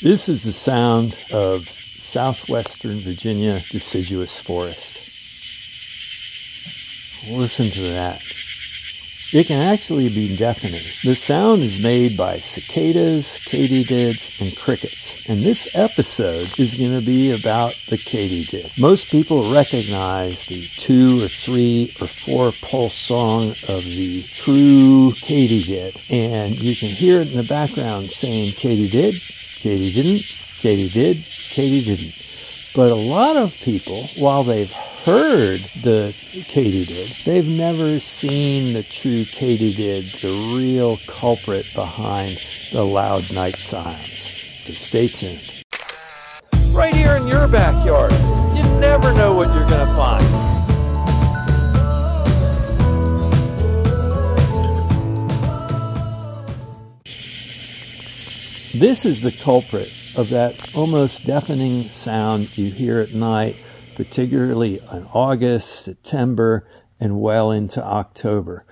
This is the sound of southwestern Virginia deciduous forest. Listen to that. It can actually be deafening. The sound is made by cicadas, katydids, and crickets. And this episode is going to be about the katydid. Most people recognize the 2 or 3 or 4 pulse song of the true katydid. And you can hear it in the background saying katydid, katydidn't, katydid, katydidn't. But a lot of people, while they've heard the katydid, they've never seen the true katydid, the real culprit behind the loud night sounds. So stay tuned. Right here in your backyard, you never know what you're going to find. This is the culprit of that almost deafening sound you hear at night, particularly in August, September, and well into October.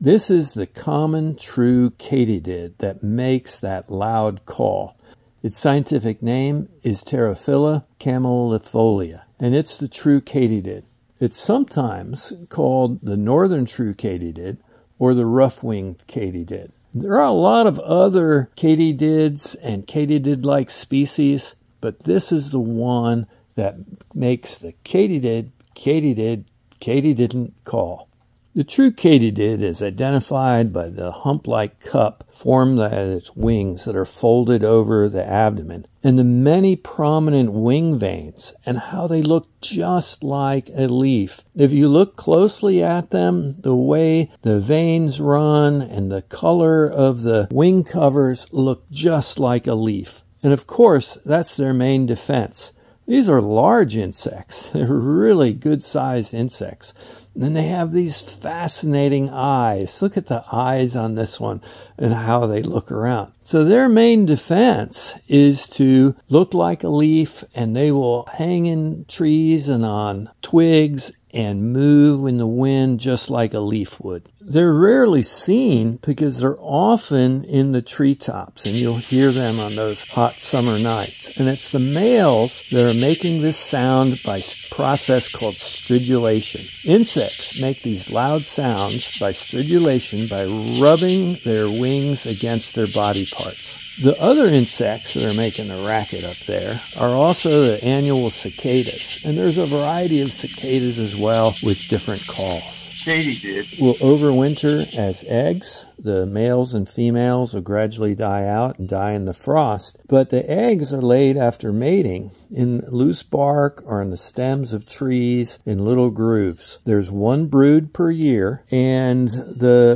This is the common true katydid that makes that loud call. Its scientific name is Pterophylla camellifolia, and it's the true katydid. It's sometimes called the northern true katydid or the rough-winged katydid. There are a lot of other katydids and katydid-like species, but this is the one that makes the katydid, katydid, katydidn't call. The true katydid is identified by the hump-like cup formed by its wings that are folded over the abdomen, and the many prominent wing veins, and how they look just like a leaf. If you look closely at them, the way the veins run and the color of the wing covers look just like a leaf. And of course, that's their main defense. These are large insects. They're really good-sized insects. And they have these fascinating eyes. Look at the eyes on this one and how they look around. So their main defense is to look like a leaf, and they will hang in trees and on twigs and move in the wind just like a leaf would. They're rarely seen because they're often in the treetops, and you'll hear them on those hot summer nights. And it's the males that are making this sound by a process called stridulation. Insects make these loud sounds by stridulation by rubbing their wings against their body parts. The other insects that are making the racket up there are also the annual cicadas. And there's a variety of cicadas as well with different calls. Katydid will overwinter as eggs. The males and females will gradually die out and die in the frost. But the eggs are laid after mating in loose bark or in the stems of trees in little grooves. There's one brood per year, and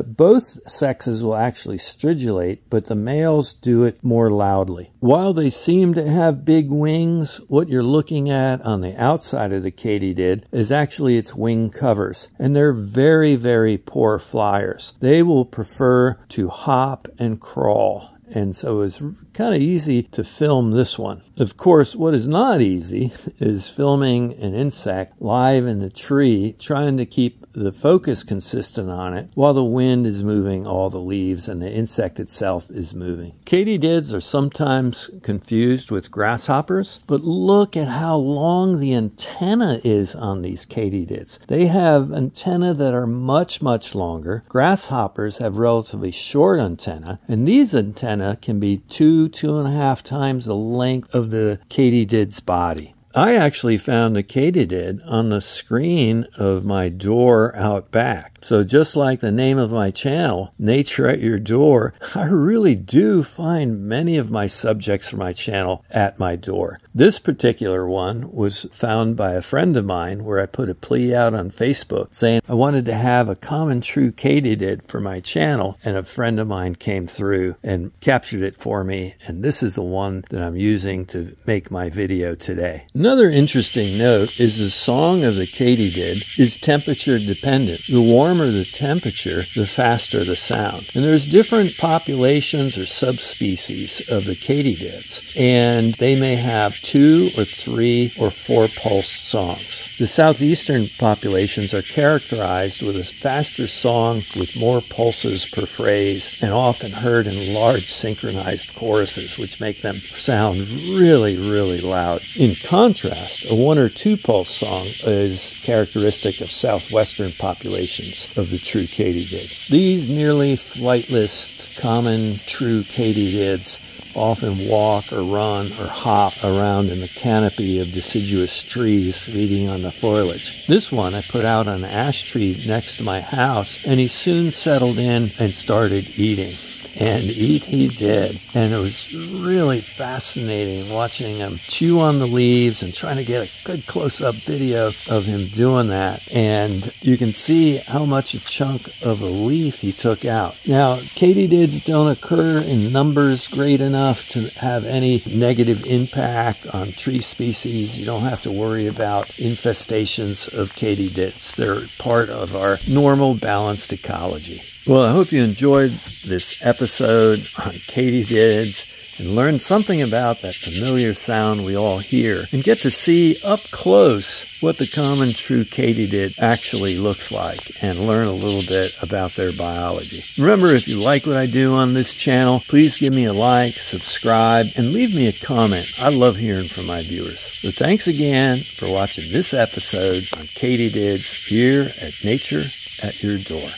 both sexes will actually stridulate, but the males do it more loudly. While they seem to have big wings, what you're looking at on the outside of the katydid is actually its wing covers, and they're very, very poor flyers. They will prefer to hop and crawl, and so it's kind of easy to film this one. Of course, what is not easy is filming an insect live in a tree, trying to keep the focus consistent on it while the wind is moving all the leaves and the insect itself is moving. Katydids are sometimes confused with grasshoppers, but look at how long the antenna is on these katydids. They have antennae that are much, much longer. Grasshoppers have relatively short antennae, and these antennae can be 2–2.5 times the length of the katydid's body. I actually found the katydid on the screen of my door out back. So just like the name of my channel, Nature at Your Door, I really do find many of my subjects for my channel at my door. This particular one was found by a friend of mine, where I put a plea out on Facebook saying I wanted to have a common true katydid for my channel, and a friend of mine came through and captured it for me, and this is the one that I'm using to make my video today. Another interesting note is the song of the katydid is temperature dependent. The warmer warmer the temperature, the faster the sound. And there's different populations or subspecies of the katydids, and they may have 2 or 3 or 4 pulse songs. The southeastern populations are characterized with a faster song with more pulses per phrase and often heard in large synchronized choruses, which make them sound really, really loud. In contrast, a 1 or 2 pulse song is characteristic of southwestern populations of the true katydid. These nearly flightless, common true katydids often walk or run or hop around in the canopy of deciduous trees feeding on the foliage. This one I put out on an ash tree next to my house, and he soon settled in and started eating. And eat he did. And it was really fascinating watching him chew on the leaves and trying to get a good close-up video of him doing that. And you can see how much a chunk of a leaf he took out. Now, katydids don't occur in numbers great enough to have any negative impact on tree species. You don't have to worry about infestations of katydids. They're part of our normal balanced ecology. Well, I hope you enjoyed this episode on katydids and learned something about that familiar sound we all hear and get to see up close what the common true katydid actually looks like and learn a little bit about their biology. Remember, if you like what I do on this channel, please give me a like, subscribe, and leave me a comment. I love hearing from my viewers. So thanks again for watching this episode on katydids here at Nature at Your Door.